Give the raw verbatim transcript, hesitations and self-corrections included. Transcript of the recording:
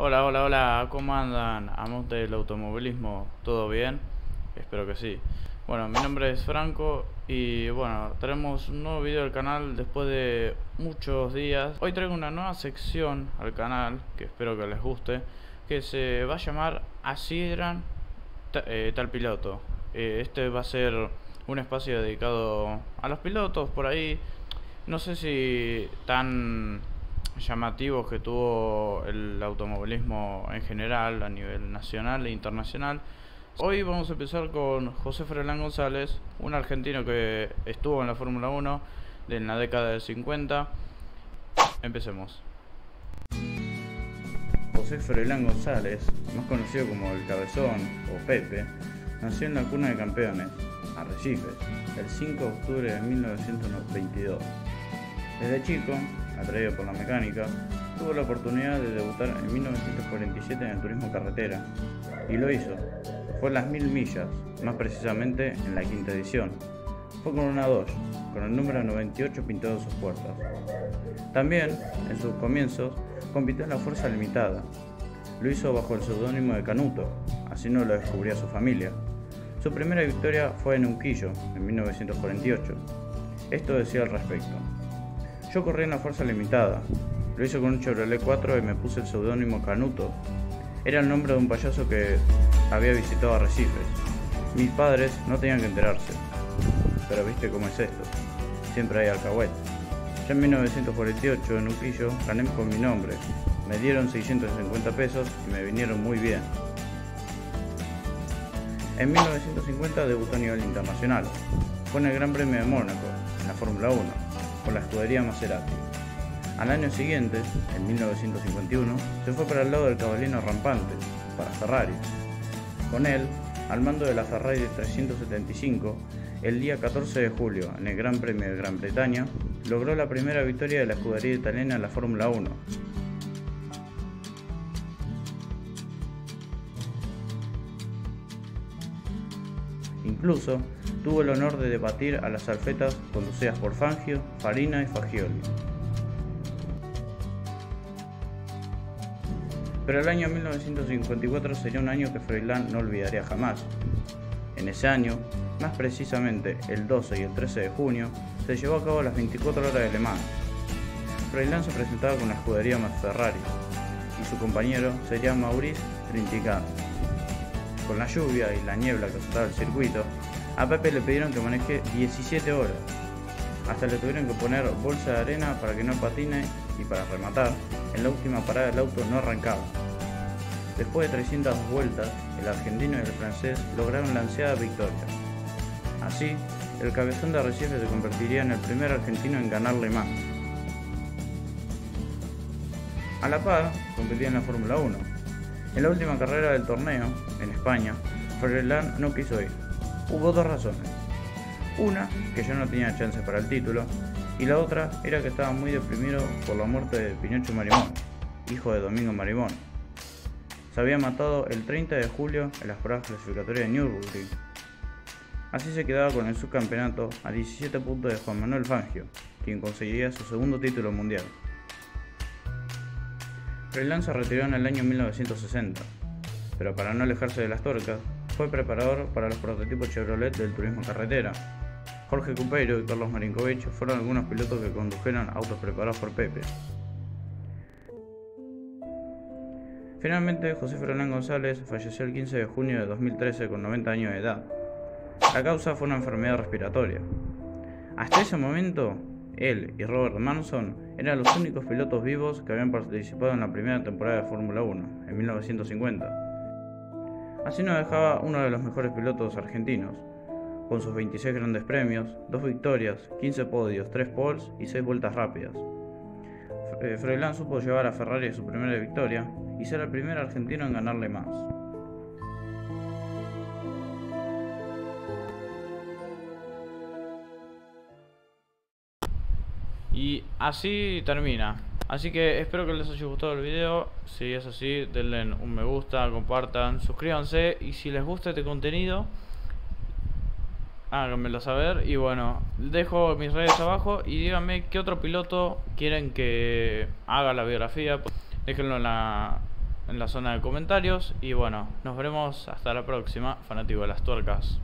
Hola, hola, hola, ¿cómo andan? Amos del automovilismo, ¿todo bien? Espero que sí. Bueno, mi nombre es Franco y bueno, tenemos un nuevo video del canal después de muchos días. Hoy traigo una nueva sección al canal, que espero que les guste, que se va a llamar Así eran eh, tal piloto. eh, Este va a ser un espacio dedicado a los pilotos por ahí. No sé si tan llamativos que tuvo el automovilismo en general a nivel nacional e internacional. Hoy vamos a empezar con José Froilán González, un argentino que estuvo en la Fórmula uno en la década del cincuenta. Empecemos. José Froilán González, más conocido como El Cabezón o Pepe, nació en la cuna de campeones, Arrecife, el cinco de octubre de mil novecientos veintidós. Desde chico, atraído por la mecánica, tuvo la oportunidad de debutar en mil novecientos cuarenta y siete en el Turismo Carretera, y lo hizo. Fue en las mil millas, más precisamente en la quinta edición. Fue con una Dodge, con el número noventa y ocho pintado en sus puertas. También, en sus comienzos, compitió en la Fuerza Limitada. Lo hizo bajo el seudónimo de Canuto, así no lo descubría su familia. Su primera victoria fue en Unquillo, en mil novecientos cuarenta y ocho. Esto decía al respecto: yo corrí en la Fuerza Limitada, lo hice con un Chevrolet cuatro y me puse el seudónimo Canuto. Era el nombre de un payaso que había visitado Arrecife. Mis padres no tenían que enterarse, pero viste cómo es esto, siempre hay alcahuete. Ya en mil novecientos cuarenta y ocho, en Unquillo, gané con mi nombre, me dieron seiscientos cincuenta pesos y me vinieron muy bien. En mil novecientos cincuenta debutó a nivel internacional, fue en el Gran Premio de Mónaco, en la Fórmula uno. Por la escudería Maserati. Al año siguiente, en mil novecientos cincuenta y uno, se fue para el lado del caballero rampante, para Ferrari. Con él, al mando de la Ferrari trescientos setenta y cinco, el día catorce de julio, en el Gran Premio de Gran Bretaña, logró la primera victoria de la escudería italiana en la Fórmula uno. Incluso, tuvo el honor de debatir a las alfetas conducidas por Fangio, Farina y Fagioli. Pero el año mil novecientos cincuenta y cuatro sería un año que Froilán no olvidaría jamás. En ese año, más precisamente el doce y el trece de junio, se llevó a cabo las veinticuatro horas de Le Mans. Froilán se presentaba con la escudería Ferrari y su compañero sería Maurice Trintignant. Con la lluvia y la niebla que azotaba el circuito, a Pepe le pidieron que maneje diecisiete horas, hasta le tuvieron que poner bolsa de arena para que no patine y para rematar, en la última parada el auto no arrancaba. Después de trescientas vueltas, el argentino y el francés lograron la ansiada victoria. Así, el cabezón de Arrecife se convertiría en el primer argentino en ganar Le Mans. A la par, competía en la Fórmula uno. En la última carrera del torneo, en España, Froilán no quiso ir. Hubo dos razones, una que yo no tenía chances para el título y la otra era que estaba muy deprimido por la muerte de Pinocho Marimón, hijo de Domingo Marimón. Se había matado el treinta de julio en las pruebas clasificatorias de Nürburgring. Así se quedaba con el subcampeonato a diecisiete puntos de Juan Manuel Fangio, quien conseguiría su segundo título mundial. Froilán se retiró en el año mil novecientos sesenta, pero para no alejarse de las tuercas, fue preparador para los prototipos Chevrolet del Turismo Carretera. Jorge Cupeiro y Carlos Marinkovich fueron algunos pilotos que condujeron autos preparados por Pepe. Finalmente, José Froilán González falleció el quince de junio de dos mil trece con noventa años de edad. La causa fue una enfermedad respiratoria. Hasta ese momento, él y Robert Manson eran los únicos pilotos vivos que habían participado en la primera temporada de Fórmula uno, en mil novecientos cincuenta. Así nos dejaba uno de los mejores pilotos argentinos, con sus veintiséis grandes premios, dos victorias, quince podios, tres poles y seis vueltas rápidas. Froilán supo llevar a Ferrari a su primera victoria y ser el primer argentino en ganarle más. Y así termina. Así que espero que les haya gustado el video. Si es así, denle un me gusta, compartan, suscríbanse. Y si les gusta este contenido, háganmelo saber. Y bueno, dejo mis redes abajo y díganme qué otro piloto quieren que haga la biografía. Déjenlo en la, en la zona de comentarios. Y bueno, nos veremos hasta la próxima, fanático de las tuercas.